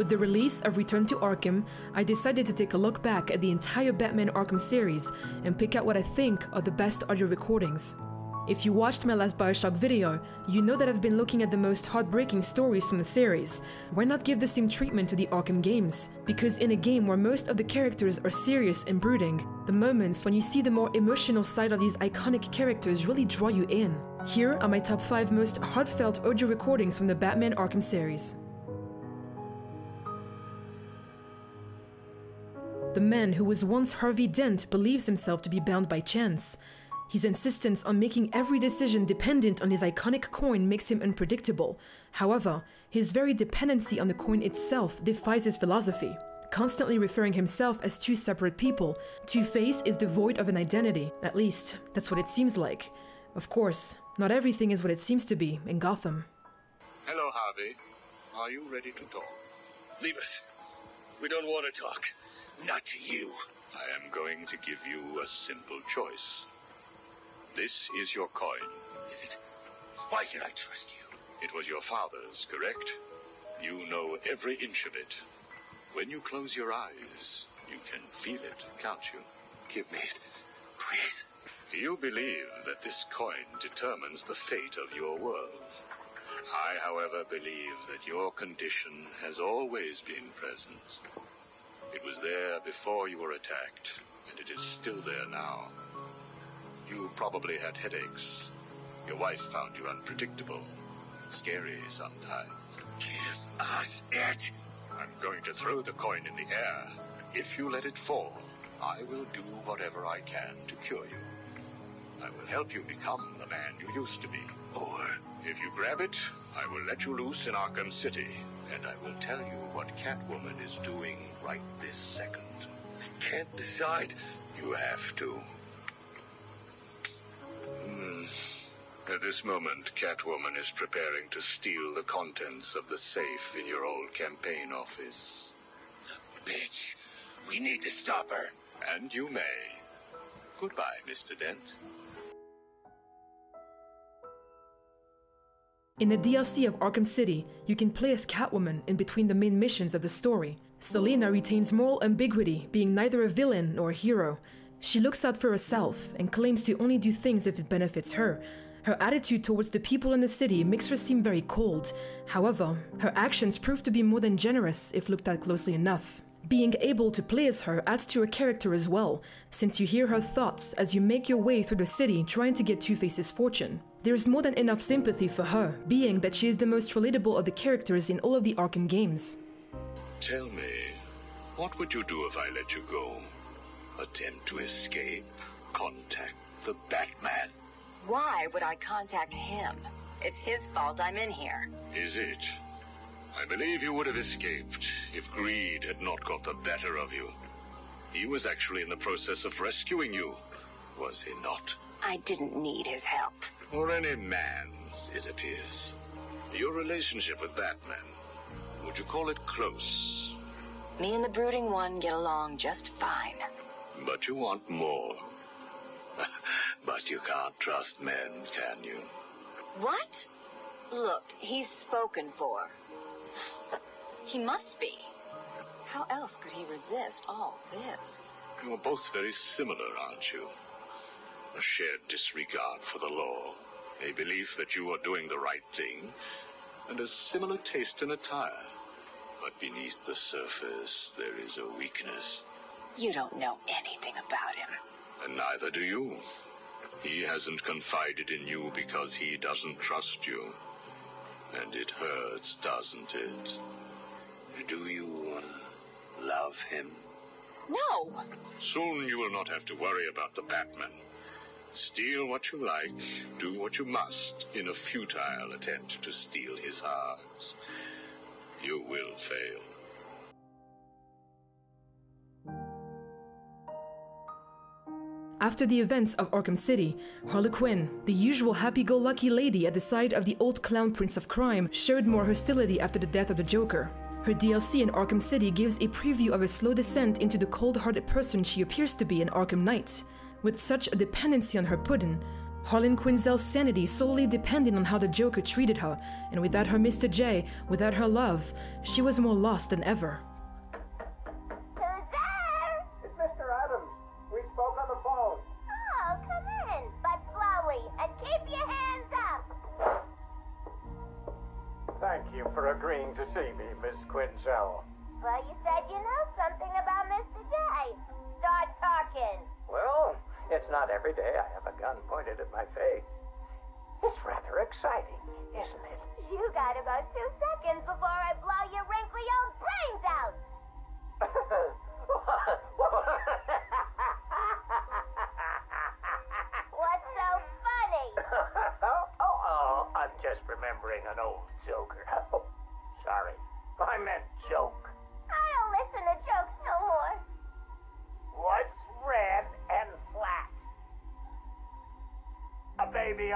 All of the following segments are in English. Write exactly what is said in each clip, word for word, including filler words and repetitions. With the release of Return to Arkham, I decided to take a look back at the entire Batman Arkham series and pick out what I think are the best audio recordings. If you watched my last Bioshock video, you know that I've been looking at the most heartbreaking stories from the series. Why not give the same treatment to the Arkham games? Because in a game where most of the characters are serious and brooding, the moments when you see the more emotional side of these iconic characters really draw you in. Here are my top five most heartfelt audio recordings from the Batman Arkham series. The man who was once Harvey Dent believes himself to be bound by chance. His insistence on making every decision dependent on his iconic coin makes him unpredictable. However, his very dependency on the coin itself defies his philosophy. Constantly referring himself as two separate people, Two-Face is devoid of an identity. At least, that's what it seems like. Of course, not everything is what it seems to be in Gotham. Hello, Harvey. Are you ready to talk? Leave us. We don't want to talk. Not to you. I am going to give you a simple choice. This is your coin. Is it? Why should I trust you? It was your father's, correct? You know every inch of it. When you close your eyes, you can feel it, can't you? Give me it, please. Do you believe that this coin determines the fate of your world? I, however, believe that your condition has always been present. It was there before you were attacked, and it is still there now. You probably had headaches. Your wife found you unpredictable. Scary sometimes. Give us it! I'm going to throw the coin in the air. If you let it fall, I will do whatever I can to cure you. I will help you become the man you used to be. Or, if you grab it, I will let you loose in Arkham City, and I will tell you what Catwoman is doing right this second. I can't decide. You have to. At this moment, Catwoman is preparing to steal the contents of the safe in your old campaign office. The bitch! We need to stop her! And you may. Goodbye, Mister Dent. In the D L C of Arkham City, you can play as Catwoman in between the main missions of the story. Selina retains moral ambiguity, being neither a villain nor a hero. She looks out for herself and claims to only do things if it benefits her. Her attitude towards the people in the city makes her seem very cold. However, her actions prove to be more than generous if looked at closely enough. Being able to play as her adds to her character as well, since you hear her thoughts as you make your way through the city trying to get Two-Face's fortune. There is more than enough sympathy for her, being that she is the most relatable of the characters in all of the Arkham games. Tell me, what would you do if I let you go? Attempt to escape? Contact the Batman? Why would I contact him? It's his fault I'm in here. Is it? I believe you would have escaped if greed had not got the better of you. He was actually in the process of rescuing you, was he not? I didn't need his help. Or any man's, it appears. Your relationship with Batman, would you call it close? Me and the brooding one get along just fine. But you want more. But you can't trust men, can you? What? Look, he's spoken for. He must be. How else could he resist all this? You're both very similar, aren't you? A shared disregard for the law, a belief that you are doing the right thing, and a similar taste in attire. But beneath the surface, there is a weakness. You don't know anything about him. And neither do you. He hasn't confided in you because he doesn't trust you. And it hurts, doesn't it? Do you uh, love him? No! Soon you will not have to worry about the Batman. Steal what you like, do what you must in a futile attempt to steal his heart. You will fail. After the events of Arkham City, Harley Quinn, the usual happy-go-lucky lady at the side of the old clown prince of crime, showed more hostility after the death of the Joker. Her D L C in Arkham City gives a preview of a slow descent into the cold-hearted person she appears to be in Arkham Knight. With such a dependency on her pudding, Harley Quinnell's sanity solely depended on how the Joker treated her, and without her Mister J, without her love, she was more lost than ever.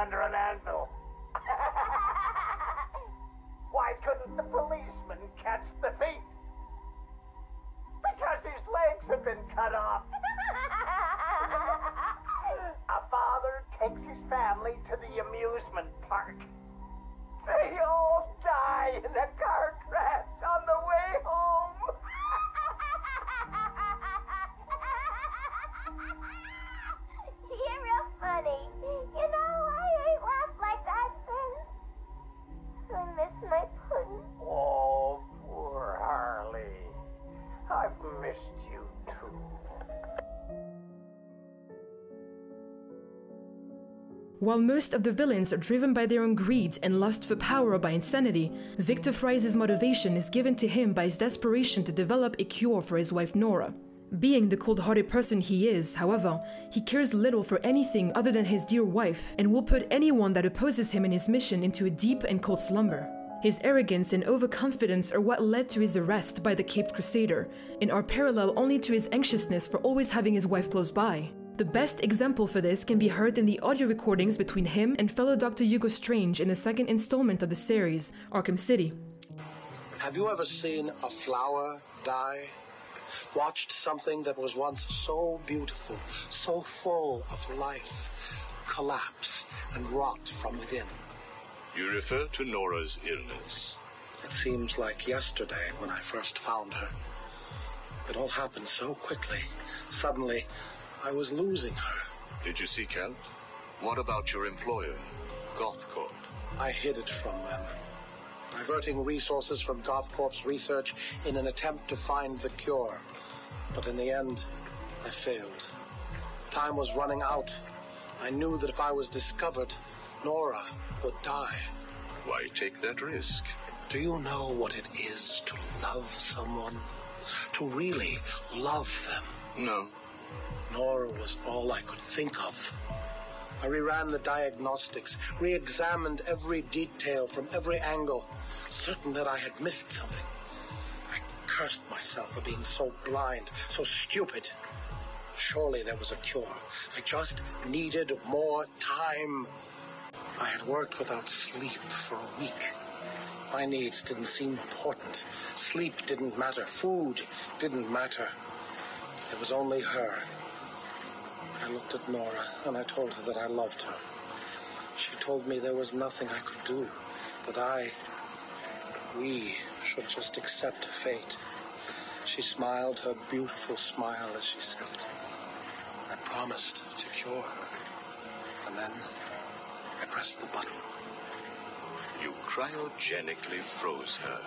Under an anvil. Why couldn't the policeman catch the thief? Because his legs have been cut off. A father takes his family to the amusement park. They all die in a car crash on the way home. You're real funny. You know, I miss my pudding. Oh, poor Harley. I've missed you too. While most of the villains are driven by their own greed and lust for power or by insanity, Victor Fries' motivation is given to him by his desperation to develop a cure for his wife Nora. Being the cold-hearted person he is, however, he cares little for anything other than his dear wife and will put anyone that opposes him in his mission into a deep and cold slumber. His arrogance and overconfidence are what led to his arrest by the Caped Crusader, and are parallel only to his anxiousness for always having his wife close by. The best example for this can be heard in the audio recordings between him and fellow Doctor Hugo Strange in the second installment of the series, Arkham City. Have you ever seen a flower die? Watched something that was once so beautiful, so full of life, collapse and rot from within? You refer to Nora's illness? It seems like yesterday when I first found her. It all happened so quickly. Suddenly, I was losing her. Did you seek help? What about your employer, GothCorp? I hid it from them. Diverting resources from GothCorp's research in an attempt to find the cure. But in the end, I failed. Time was running out. I knew that if I was discovered, Nora would die. Why take that risk? Do you know what it is to love someone? To really love them? No. Nora was all I could think of. I reran the diagnostics, re-examined every detail from every angle, certain that I had missed something. I cursed myself for being so blind, so stupid. Surely there was a cure. I just needed more time. I had worked without sleep for a week. My needs didn't seem important. Sleep didn't matter. Food didn't matter. There was only her. I looked at Nora, and I told her that I loved her. She told me there was nothing I could do, that I, we should just accept fate. She smiled her beautiful smile as she said it. I promised to cure her, and then I pressed the button. You cryogenically froze her,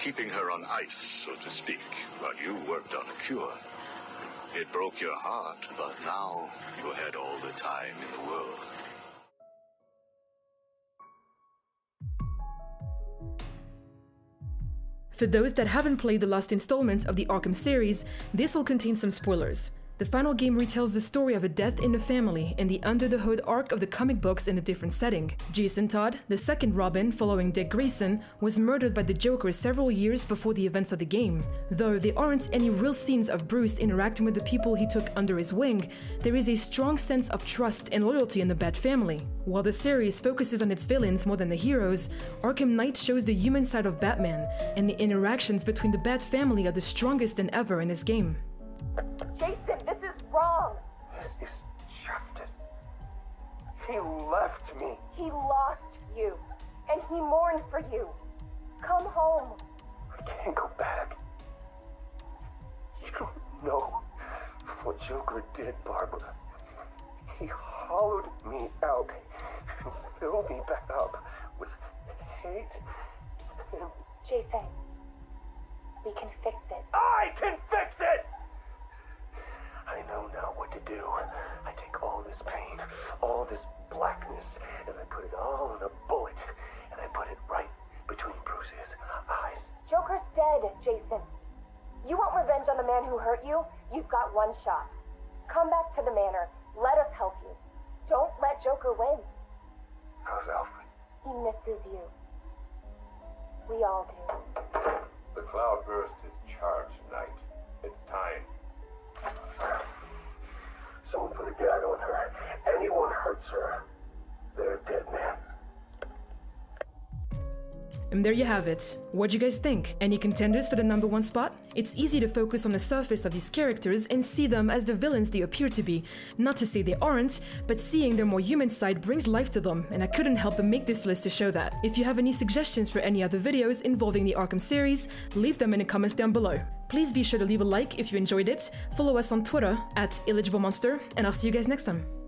keeping her on ice, so to speak, while you worked on a cure. It broke your heart, but now you had all the time in the world. For those that haven't played the last installment of the Arkham series, this will contain some spoilers. The final game retells the story of a death in the family and the under-the-hood arc of the comic books in a different setting. Jason Todd, the second Robin following Dick Grayson, was murdered by the Joker several years before the events of the game. Though there aren't any real scenes of Bruce interacting with the people he took under his wing, there is a strong sense of trust and loyalty in the Bat family. While the series focuses on its villains more than the heroes, Arkham Knight shows the human side of Batman, and the interactions between the Bat family are the strongest than ever in this game. Jason, this is wrong. This is justice. He left me. He lost you, and he mourned for you. Come home. I can't go back. You don't know what Joker did, Barbara. He hollowed me out and filled me back up with hate and... Jason, we can fix it. I can fix it! I know now what to do. I take all this pain, all this blackness, and I put it all in a bullet, and I put it right between Bruce's eyes. Joker's dead, Jason. You want revenge on the man who hurt you? You've got one shot. Come back to the manor. Let us help you. Don't let Joker win. How's Alfred? He misses you. We all do. The cloudburst is charged night. It's time. Someone put a gag on her. Anyone hurts her, they're a dead man. And there you have it. What do you guys think? Any contenders for the number one spot? It's easy to focus on the surface of these characters and see them as the villains they appear to be. Not to say they aren't, but seeing their more human side brings life to them, and I couldn't help but make this list to show that. If you have any suggestions for any other videos involving the Arkham series, leave them in the comments down below. Please be sure to leave a like if you enjoyed it, follow us on Twitter at Eligible Monster, and I'll see you guys next time.